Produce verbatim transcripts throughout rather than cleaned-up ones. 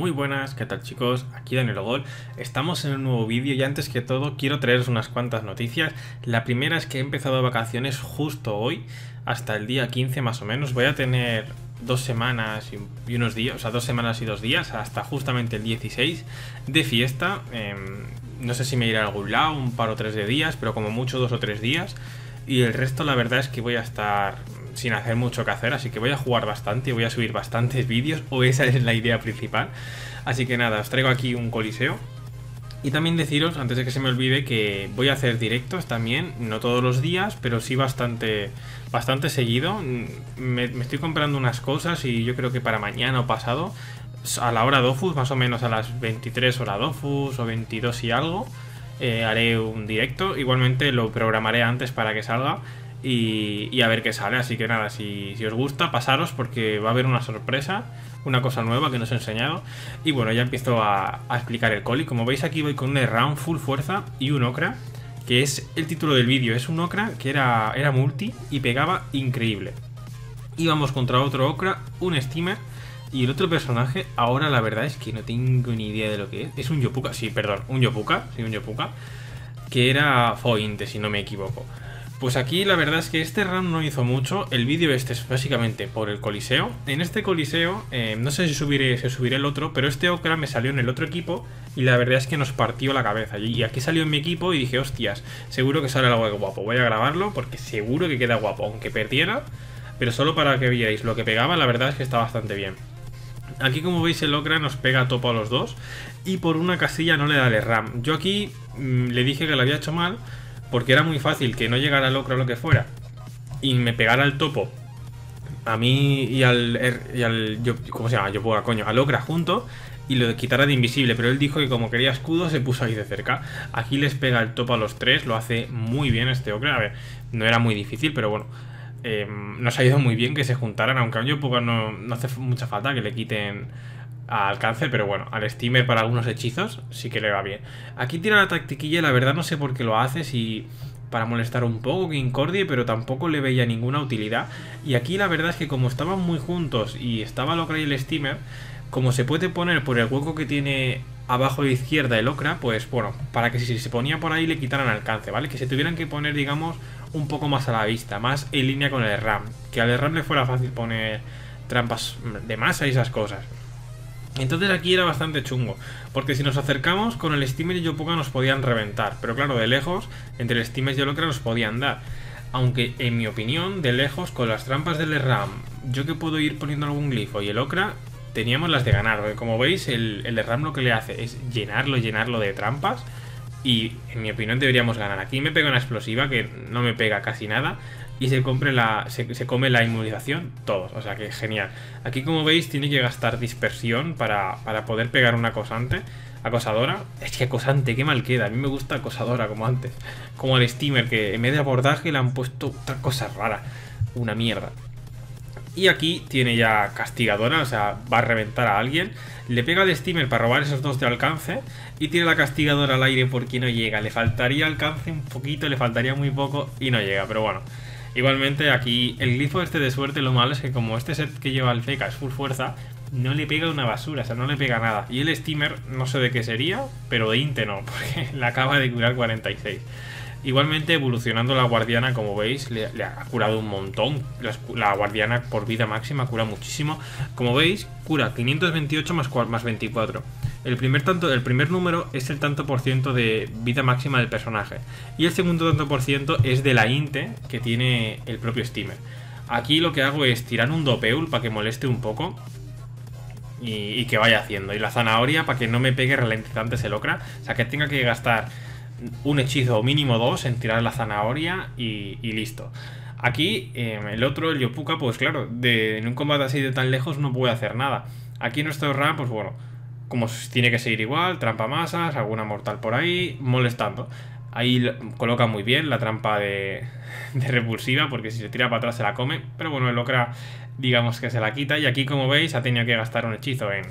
Muy buenas, ¿qué tal chicos? Aquí Danielogol, estamos en un nuevo vídeo y antes que todo quiero traeros unas cuantas noticias. La primera es que he empezado vacaciones justo hoy, hasta el día quince más o menos. Voy a tener dos semanas y unos días, o sea, dos semanas y dos días, hasta justamente el dieciséis de fiesta. Eh, no sé si me iré a algún lado, un par o tres de días, pero como mucho dos o tres días. Y el resto la verdad es que voy a estar sin hacer mucho que hacer, así que voy a jugar bastante y voy a subir bastantes vídeos, o esa es la idea principal. Así que nada, os traigo aquí un coliseo. Y también deciros, antes de que se me olvide, que voy a hacer directos también, no todos los días, pero sí bastante, bastante seguido. Me, me estoy comprando unas cosas y yo creo que para mañana o pasado, a la hora Dofus, más o menos a las veintitrés hora Dofus o veintidós y algo, eh, haré un directo. Igualmente lo programaré antes para que salga. Y, y a ver qué sale, así que nada, si, si os gusta, pasaros porque va a haber una sorpresa, una cosa nueva que no os he enseñado. Y bueno, ya empiezo a, a explicar el coli. Como veis aquí voy con un RAM full fuerza y un Ocra, que es el título del vídeo. Es un Ocra que era, era multi y pegaba increíble. Íbamos contra otro Ocra, un Steamer y el otro personaje, ahora la verdad es que no tengo ni idea de lo que es. Es un Yopuka, sí, perdón, un Yopuka, sí, un Yopuka, que era Fointe, si no me equivoco. Pues aquí la verdad es que este RAM no hizo mucho. El vídeo este es básicamente por el coliseo. En este coliseo, eh, no sé si subiré, si subiré el otro, pero este Ocra me salió en el otro equipo y la verdad es que nos partió la cabeza. Y aquí salió en mi equipo y dije, hostias, seguro que sale algo de guapo. Voy a grabarlo porque seguro que queda guapo, aunque perdiera, pero solo para que vierais lo que pegaba. La verdad es que está bastante bien. Aquí como veis el Ocra nos pega a topo a los dos y por una casilla no le da el RAM. Yo aquí mmm, le dije que lo había hecho mal, porque era muy fácil que no llegara al Ocra o lo que fuera y me pegara el topo a mí y al, y al yo, ¿cómo se llama? Yo puedo, coño, al Ocra junto y lo quitara de invisible, pero él dijo que como quería escudo se puso ahí de cerca. Aquí les pega el topo a los tres, lo hace muy bien este Ocra. A ver, no era muy difícil, pero bueno, eh, nos ha ido muy bien que se juntaran, aunque a yo poco no, no hace mucha falta que le quiten al alcance, pero bueno, al Steamer para algunos hechizos sí que le va bien. Aquí tira la tactiquilla, la verdad no sé por qué lo hace, si para molestar un poco que incordie, pero tampoco le veía ninguna utilidad. Y aquí la verdad es que como estaban muy juntos y estaba el Ocra y el Steamer, como se puede poner por el hueco que tiene abajo a la izquierda el Ocra, pues bueno, para que si se ponía por ahí le quitaran alcance, ¿vale? Que se tuvieran que poner, digamos, un poco más a la vista, más en línea con el RAM, que al RAM le fuera fácil poner trampas de masa y esas cosas. Entonces aquí era bastante chungo, porque si nos acercamos con el Steamer y Yopuka nos podían reventar, pero claro, de lejos, entre el Steamer y el Ocra nos podían dar. Aunque, en mi opinión, de lejos, con las trampas del RAM, yo que puedo ir poniendo algún glifo y el Ocra, teníamos las de ganar, porque como veis, el, el RAM lo que le hace es llenarlo, llenarlo de trampas, y en mi opinión deberíamos ganar. Aquí me pega una explosiva que no me pega casi nada, y se, compre la, se, se come la inmunización todos, o sea que genial. Aquí como veis tiene que gastar dispersión para, para poder pegar una acosante, acosadora. Es que acosante, qué mal queda, a mí me gusta acosadora como antes. Como el Steamer que en vez de abordaje le han puesto otra cosa rara, una mierda. Y aquí tiene ya castigadora, o sea, va a reventar a alguien. Le pega al Steamer para robar esos dos de alcance y tiene la castigadora al aire porque no llega. Le faltaría alcance un poquito, le faltaría muy poco y no llega, pero bueno. Igualmente aquí el glifo este de suerte, lo malo es que como este set que lleva el feca es full fuerza, no le pega una basura, o sea, no le pega nada. Y el Steamer no sé de qué sería, pero de inte no, porque le acaba de curar cuarenta y seis. Igualmente evolucionando la guardiana, como veis, le, le ha curado un montón. La, la guardiana por vida máxima cura muchísimo. Como veis, cura quinientos veintiocho más, más veinticuatro. El primer, tanto, el primer número es el tanto por ciento de vida máxima del personaje. Y el segundo tanto por ciento es de la inte que tiene el propio Steamer. Aquí lo que hago es tirar un dopeul para que moleste un poco y, y que vaya haciendo. Y la zanahoria para que no me pegue ralentizantes el Ocra. O sea, que tenga que gastar un hechizo o mínimo dos en tirar la zanahoria y, y listo. Aquí eh, el otro, el Yopuka, pues claro, de, en un combate así de tan lejos no puede hacer nada. Aquí nuestro RAM, pues bueno, como tiene que seguir igual, trampa masas, alguna mortal por ahí, molestando. Ahí coloca muy bien la trampa de, de repulsiva, porque si se tira para atrás se la come. Pero bueno, el Ocra digamos que se la quita. Y aquí, como veis, ha tenido que gastar un hechizo en,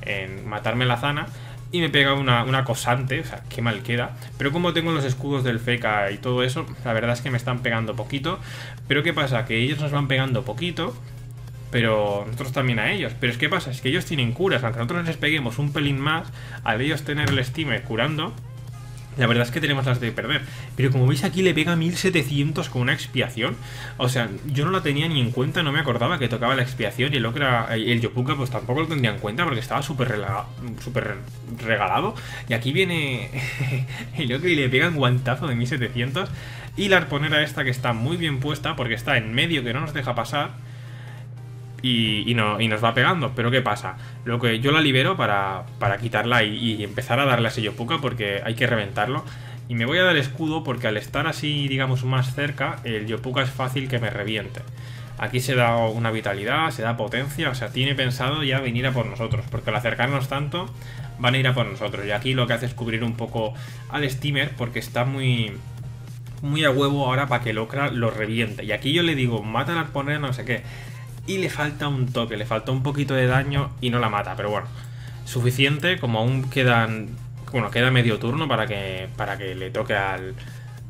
en matarme la zana. Y me pega una, una acosante, o sea, qué mal queda. Pero como tengo los escudos del feca y todo eso, la verdad es que me están pegando poquito. Pero ¿qué pasa? Que ellos nos van pegando poquito, pero nosotros también a ellos. Pero es que pasa, es que ellos tienen curas. Aunque nosotros les peguemos un pelín más, al ellos tener el Steamer curando, la verdad es que tenemos las de perder. Pero como veis aquí le pega mil setecientos con una expiación. O sea, yo no la tenía ni en cuenta, no me acordaba que tocaba la expiación. Y el Ocra, el Yopuka pues tampoco lo tendría en cuenta porque estaba súper super regalado. Y aquí viene el Ocra y le pega un guantazo de mil setecientos. Y la arponera esta que está muy bien puesta porque está en medio que no nos deja pasar. Y, y, no, y nos va pegando, pero ¿qué pasa? Lo que yo la libero para, para quitarla y, y empezar a darle a ese Yopuka porque hay que reventarlo. Y me voy a dar escudo porque al estar así, digamos, más cerca, el Yopuka es fácil que me reviente. Aquí se da una vitalidad, se da potencia, o sea, tiene pensado ya venir a por nosotros. Porque al acercarnos tanto, van a ir a por nosotros. Y aquí lo que hace es cubrir un poco al Steamer porque está muy... muy a huevo ahora para que el Ocra lo reviente. Y aquí yo le digo, mata al arponero, no sé qué. Y le falta un toque, le falta un poquito de daño y no la mata, pero bueno, suficiente, como aún quedan, bueno, queda medio turno para que, para que le toque al,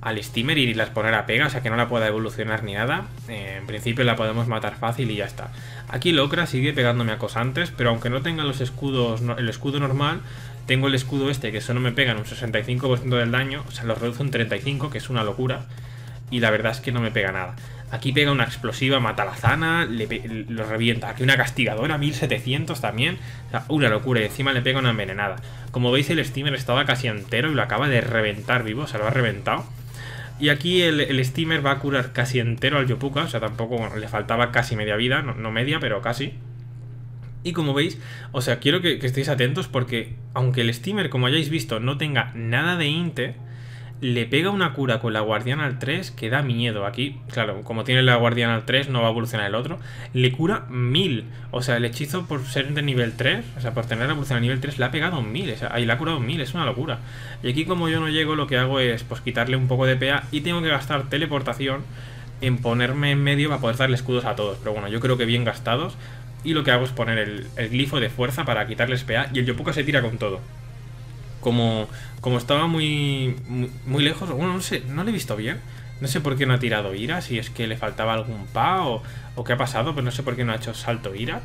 al Steamer y las poner a pega, o sea que no la pueda evolucionar ni nada, eh, en principio la podemos matar fácil y ya está. Aquí el Ocra sigue pegándome a acosantes, pero aunque no tenga los escudos, el escudo normal, tengo el escudo este que solo me pegan un sesenta y cinco por ciento del daño, o sea, los reduce un treinta y cinco por ciento, que es una locura, y la verdad es que no me pega nada. Aquí pega una explosiva, mata a la zana, le lo revienta. Aquí una castigadora, mil setecientos también. O sea, una locura. Y encima le pega una envenenada. Como veis, el Steamer estaba casi entero y lo acaba de reventar vivo. O sea, lo ha reventado. Y aquí el, el Steamer va a curar casi entero al Yopuka. O sea, tampoco, bueno, le faltaba casi media vida. No, no media, pero casi. Y como veis, o sea, quiero que, que estéis atentos porque aunque el Steamer, como hayáis visto, no tenga nada de inte... Le pega una cura con la guardiana al tres que da miedo. Aquí, claro, como tiene la guardiana al tres no va a evolucionar el otro. Le cura mil. O sea, el hechizo por ser de nivel tres, o sea, por tener la evolución a nivel tres, le ha pegado mil. O sea, ahí le ha curado mil, es una locura. Y aquí como yo no llego, lo que hago es pues quitarle un poco de P A y tengo que gastar teleportación en ponerme en medio para poder darle escudos a todos. Pero bueno, yo creo que bien gastados. Y lo que hago es poner el, el glifo de fuerza para quitarles P A y el Yopuka se tira con todo. Como, como estaba muy, muy, muy lejos, bueno, no sé, no le he visto bien. No sé por qué no ha tirado ira, si es que le faltaba algún pa o, o qué ha pasado, pero no sé por qué no ha hecho salto ira.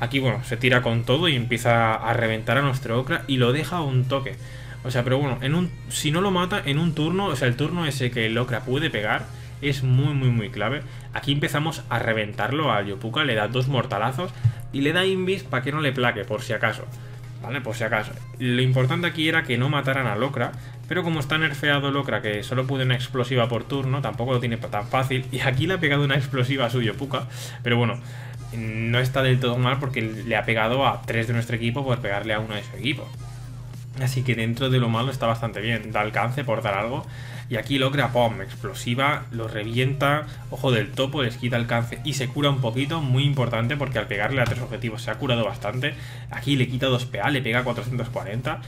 Aquí, bueno, se tira con todo y empieza a reventar a nuestro Ocra y lo deja a un toque. O sea, pero bueno, en un, si no lo mata, en un turno, o sea, el turno ese que el Ocra puede pegar es muy, muy, muy clave. Aquí empezamos a reventarlo a Yopuka, le da dos mortalazos y le da invis para que no le plaque, por si acaso. Vale, por si acaso. Lo importante aquí era que no mataran al Ocra, pero como está nerfeado el Ocra, que solo puede una explosiva por turno, tampoco lo tiene tan fácil. Y aquí le ha pegado una explosiva a su Yopuka, pero bueno, no está del todo mal porque le ha pegado a tres de nuestro equipo por pegarle a uno de su equipo. Así que dentro de lo malo está bastante bien, da alcance por dar algo. Y aquí el Ocra, pom, explosiva, lo revienta, ojo del topo, les quita alcance y se cura un poquito, muy importante porque al pegarle a tres objetivos se ha curado bastante. Aquí le quita dos P A, le pega cuatrocientos cuarenta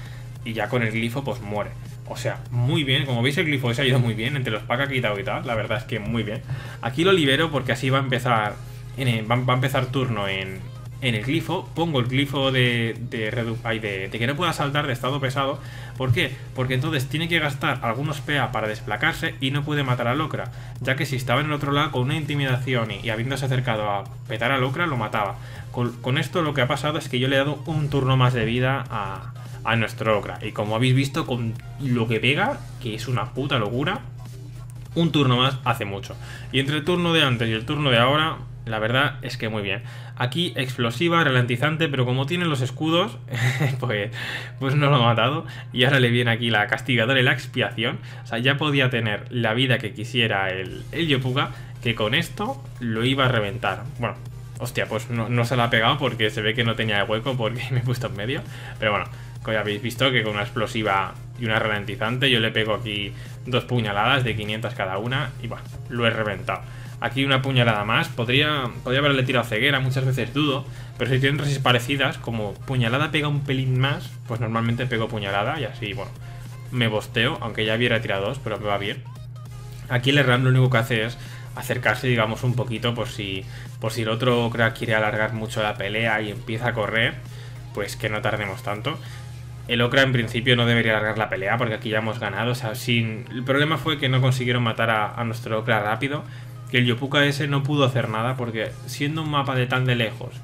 y ya con el glifo pues muere. O sea, muy bien, como veis el glifo se ha ido muy bien, entre los packs que ha quitado y tal, la verdad es que muy bien. Aquí lo libero porque así va a empezar, en el, va a empezar turno en... En el glifo, pongo el glifo de, de, de, de que no pueda saltar de estado pesado. ¿Por qué? Porque entonces tiene que gastar algunos P A para desplacarse y no puede matar al Ocra. Ya que si estaba en el otro lado con una intimidación y, y habiéndose acercado a petar al Ocra, lo mataba. Con, con esto lo que ha pasado es que yo le he dado un turno más de vida a, a nuestro Ocra. Y como habéis visto, con lo que pega, que es una puta locura, un turno más hace mucho. Y entre el turno de antes y el turno de ahora... La verdad es que muy bien. Aquí explosiva, ralentizante, pero como tiene los escudos, pues, pues no lo ha matado. Y ahora le viene aquí la castigadora y la expiación. O sea, ya podía tener la vida que quisiera el, el Yopuka, que con esto lo iba a reventar. Bueno, hostia, pues no, no se la ha pegado porque se ve que no tenía hueco porque me he puesto en medio. Pero bueno, como ya habéis visto que con una explosiva y una ralentizante yo le pego aquí dos puñaladas de quinientos cada una y bueno, lo he reventado. Aquí una puñalada más, podría, podría haberle tirado ceguera, muchas veces dudo, pero si tienen resist parecidas, como puñalada pega un pelín más, pues normalmente pego puñalada y así, bueno, me bosteo, aunque ya hubiera tirado dos, pero me va bien. Aquí el RAM lo único que hace es acercarse, digamos, un poquito por si, por si el otro crack quiere alargar mucho la pelea y empieza a correr, pues que no tardemos tanto. El Ocra en principio no debería alargar la pelea porque aquí ya hemos ganado, o sea, sin... el problema fue que no consiguieron matar a, a nuestro Ocra rápido. que el Yopuka ese no pudo hacer nada, porque siendo un mapa de tan de lejos,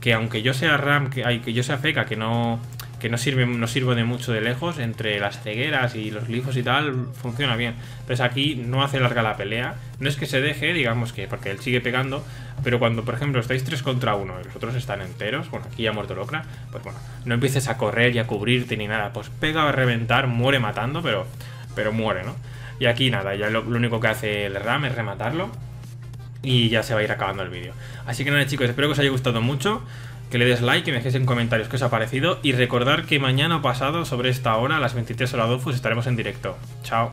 que aunque yo sea RAM, que, ay, que yo sea feca, que no, que no sirve, no sirvo de mucho de lejos, entre las cegueras y los glifos y tal, funciona bien. Entonces aquí no hace larga la pelea, no es que se deje, digamos que, porque él sigue pegando, pero cuando, por ejemplo, estáis tres contra uno y los otros están enteros, bueno, aquí ya ha muerto el Ocra, pues bueno, no empieces a correr y a cubrirte ni nada, pues pega a reventar, muere matando, pero, pero muere, ¿no? Y aquí nada, ya lo, lo único que hace el RAM es rematarlo y ya se va a ir acabando el vídeo. Así que nada, chicos, espero que os haya gustado mucho, que le des like, que me dejéis en comentarios qué os ha parecido y recordar que mañana o pasado sobre esta hora, a las veintitrés horas Dofus, estaremos en directo. Chao.